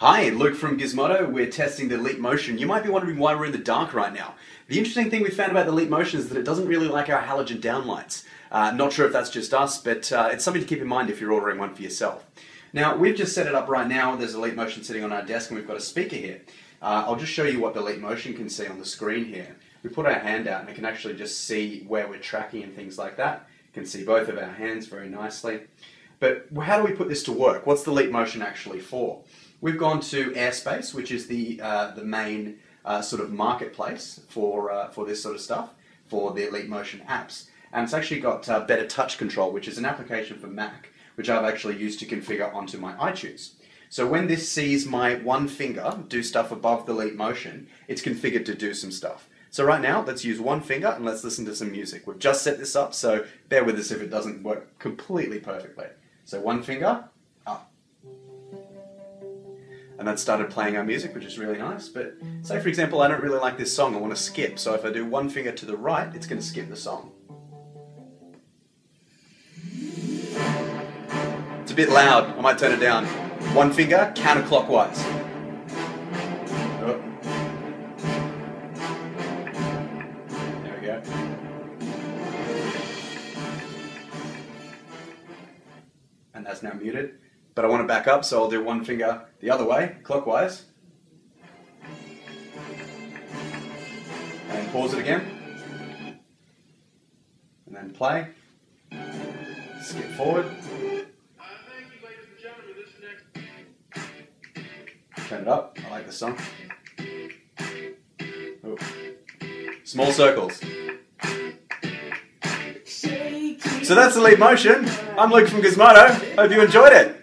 Hi, Luke from Gizmodo. We're testing the Leap Motion. You might be wondering why we're in the dark right now. The interesting thing we found about the Leap Motion is that it doesn't really like our halogen downlights. Not sure if that's just us, but it's something to keep in mind if you're ordering one for yourself. Now, we've just set it up right now. There's a Leap Motion sitting on our desk and we've got a speaker here. I'll just show you what the Leap Motion can see on the screen here. We put our hand out and it can actually just see where we're tracking and things like that. You can see both of our hands very nicely. But how do we put this to work? What's the Leap Motion actually for? We've gone to Airspace, which is the main sort of marketplace for this sort of stuff, for the Leap Motion apps. And it's actually got Better Touch Control, which is an application for Mac, which I've actually used to configure onto my iTunes. So when this sees my one finger do stuff above the Leap Motion, it's configured to do some stuff. So right now, let's use one finger and let's listen to some music. We've just set this up, so bear with us if it doesn't work completely perfectly. So one finger, up. And that started playing our music, which is really nice, but say for example, I don't really like this song, I want to skip, so if I do one finger to the right, it's going to skip the song. It's a bit loud, I might turn it down. One finger, counterclockwise. Oh. There we go. And that's now muted. But I want to back up, so I'll do one finger the other way, clockwise. And pause it again. And then play. Skip forward. Turn it up. I like this song. Ooh. Small circles. So that's the Leap Motion. I'm Luke from Gizmodo. Hope you enjoyed it.